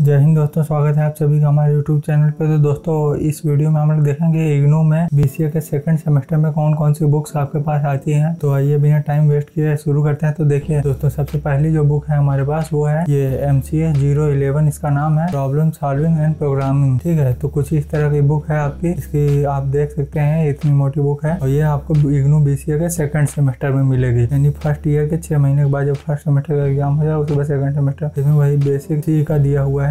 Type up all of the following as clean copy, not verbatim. जय हिंद दोस्तों, स्वागत है आप सभी का हमारे YouTube चैनल पर। तो दोस्तों, इस वीडियो में हम लोग देखेंगे इग्नू में BCA के सेकंड सेमेस्टर में कौन कौन सी बुक्स आपके पास आती हैं। तो आइए बिना टाइम वेस्ट किए शुरू करते हैं। तो देखिए दोस्तों, सबसे पहली जो बुक है हमारे पास वो है ये MCS0011, इसका नाम है प्रॉब्लम सॉल्विंग एंड प्रोग्रामिंग। ठीक है, तो कुछ इस तरह की बुक है आपकी, इसकी आप देख सकते हैं इतनी मोटी बुक है। और ये आपको इग्नू BCA के सेकंड सेमेस्टर में मिलेगी, यानी फर्स्ट ईयर के 6 महीने के बाद जब फर्स्ट सेमेस्टर का एग्जाम हो जाए उसके बाद सेकंड सेमेस्टर। इसमें वही बेसिक सी का दिया हुआ है,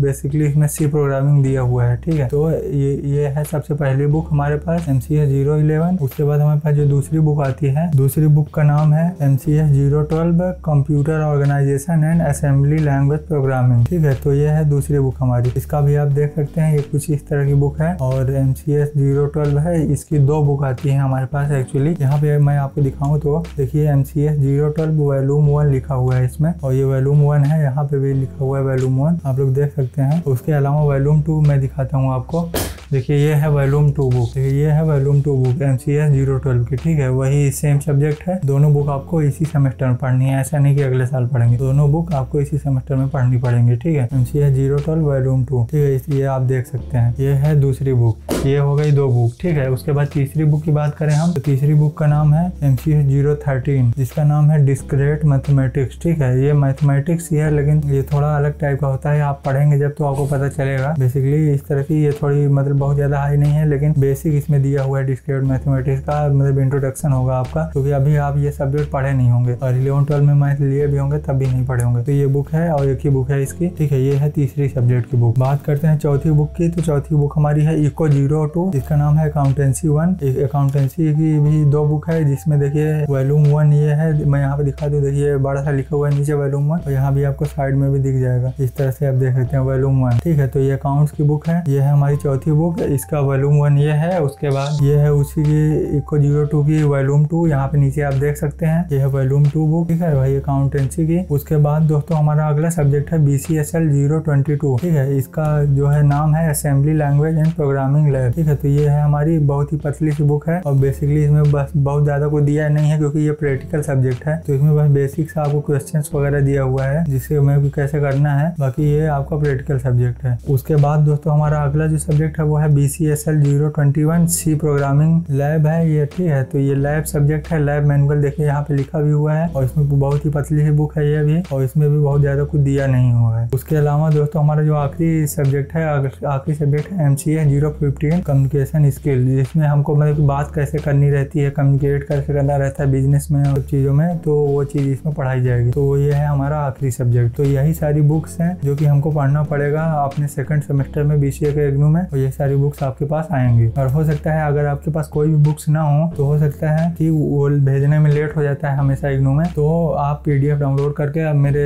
बेसिकली इसमें सी प्रोग्रामिंग दिया हुआ है। ठीक है, तो ये है सबसे पहली बुक हमारे पास MCS0011। उसके बाद हमारे पास जो दूसरी बुक आती है, दूसरी बुक का नाम है MCS0012 computer organisation and assembly language programming. ठीक है, तो ये है दूसरी बुक हमारी, इसका भी आप देख सकते हैं। ये कुछ इस तरह की बुक है और MCS0012 है, इसकी 2 बुक आती है हमारे पास एक्चुअली। यहाँ पे मैं आपको दिखाऊँ तो देखिए MCS0012 वॉल्यूम 1 लिखा हुआ है इसमें, और ये वॉल्यूम 1 है, यहाँ पे भी लिखा हुआ है वॉल्यूम 1, आप लोग देख सकते हैं। उसके अलावा वॉल्यूम 2 मैं दिखाता हूँ आपको। देखिए ये है वॉल्यूम 2 बुक, ये है वॉल्यूम 2 बुक MCS0012 की। ठीक है, वही सेम सब्जेक्ट है, दोनों बुक आपको इसी सेमेस्टर में पढ़नी है, ऐसा नहीं कि अगले साल पढ़ेंगे, दोनों बुक आपको इसी सेमेस्टर में पढ़नी पड़ेंगे। ठीक है, MCS0012 वॉल्यूम 2। ठीक है, इसलिए आप देख सकते हैं। ये है दूसरी बुक, ये हो गई 2 बुक। ठीक है, उसके बाद तीसरी बुक की बात करें हम, तो तीसरी बुक का नाम है MCS0013, जिसका नाम है डिस्क्रेट मैथमेटिक्स। ठीक है, ये मैथमेटिक्स ही है लेकिन ये थोड़ा अलग टाइप का होता है, आप पढ़ेंगे जब तो आपको पता चलेगा। बेसिकली इस तरह की ये थोड़ी मतलब बहुत ज्यादा हाई नहीं है, लेकिन बेसिक इसमें दिया हुआ है डिस्क्रीट मैथमेटिक्स का, मतलब इंट्रोडक्शन होगा आपका, क्योंकि अभी आप ये सब्जेक्ट पढ़े नहीं होंगे और 11-12 में मैथ लिए भी होंगे तब भी नहीं पढ़े होंगे। तो ये बुक है और एक ही बुक है इसकी। ठीक है, ये है तीसरी सब्जेक्ट की बुक। बात करते हैं चौथी बुक की, तो चौथी बुक हमारी है ECO02, जिसका नाम है अकाउंटेंसी 1। अकाउंटेंसी की भी 2 बुक है, जिसमें देखिये वॉल्यूम 1 ये है, मैं यहाँ पे दिखा दूँ, देखिए बड़ा सा लिखा हुआ है नीचे वॉल्यूम 1, और यहाँ भी आपको साइड में भी दिख जाएगा, इस तरह से आप देख सकते हैं वॉल्यूम 1। ठीक है, तो ये अकाउंट्स की बुक है, ये है हमारी चौथी बुक, इसका वॉल्यूम 1 ये है। उसके बाद ये है उसी की ECO02 की वॉल्यूम 2, यहाँ पे नीचे आप देख सकते हैं, ये है वॉल्यूम 2 बुक। ठीक है, वही अकाउंटेंसी की। उसके बाद दोस्तों हमारा अगला सब्जेक्ट है BCSL0022। ठीक है, इसका जो है नाम है assembly language and programming lab. ठीक है, तो ये है हमारी बहुत ही पतली सी बुक है और बेसिकली इसमें बस बहुत ज्यादा कोई दिया नहीं है, क्योंकि ये प्रैक्टिकल सब्जेक्ट है, तो इसमें बस बेसिक से आपको क्वेश्चन वगैरह दिया हुआ है जिससे हमें कैसे करना है, बाकी ये आपका प्रैक्टिकल सब्जेक्ट है। उसके बाद दोस्तों हमारा अगला जो सब्जेक्ट है वो है BCSL0021 सी प्रोग्रामिंग लैब है ये। ठीक है, तो ये लैब सब्जेक्ट है, लैब मैनुअल देखिए यहाँ पे लिखा भी हुआ है, और इसमें बहुत ही पतली सी बुक है ये भी, और इसमें भी बहुत ज्यादा कुछ दिया नहीं हुआ है। उसके अलावा दोस्तों हमारा जो आखिरी सब्जेक्ट है, आखिरी सब्जेक्ट है MCS0015 कम्युनिकेशन स्किल, जिसमें हमको मतलब बात कैसे करनी रहती है, कम्युनिकेट कैसे करना रहता है बिजनेस में और चीजों में, तो वो चीज इसमें पढ़ाई जाएगी। तो ये है हमारा आखिरी सब्जेक्ट। तो यही सारी बुक्स है जो की हमको पढ़ना पड़ेगा अपने सेकंड सेमेस्टर में BCA के इग्नू में, और ये सारी बुक्स आपके पास आएंगी। और हो सकता है अगर आपके पास कोई भी बुक्स ना हो तो हो सकता है कि वो भेजने में लेट हो जाता है हमेशा इग्नू में, तो आप PDF डाउनलोड करके, अब मेरे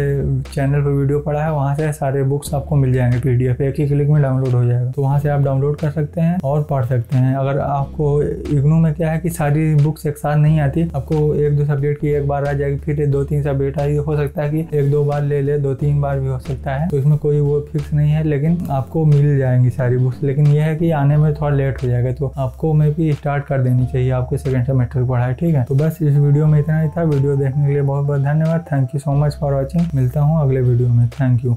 चैनल पर वीडियो पड़ा है, वहाँ से सारे बुक्स आपको मिल जाएंगे, PDF एक ही क्लिक में डाउनलोड हो जाएगा, तो वहाँ से आप डाउनलोड कर सकते हैं और पढ़ सकते हैं। अगर आपको इग्नू में क्या है कि सारी बुक्स एक साथ नहीं आती, आपको 1-2 सब्जेक्ट की एक बार आ जाएगी, फिर 2-3 सब्जेक्ट आएगी, हो सकता है कि 1-2 बार ले ले, 2-3 बार भी हो सकता है, तो इसमें कोई वो फिक्स नहीं है, लेकिन आपको मिल जाएंगी सारी बुक्स। लेकिन यह है कि आने में थोड़ा लेट हो जाएगा, तो आपको मैं भी स्टार्ट कर देनी चाहिए आपके सेकंड सेमेस्टर की पढ़ाई। ठीक है, तो बस इस वीडियो में इतना ही था। वीडियो देखने के लिए बहुत बहुत धन्यवाद, thank you so much for watching. मिलता हूँ अगले वीडियो में, थैंक यू।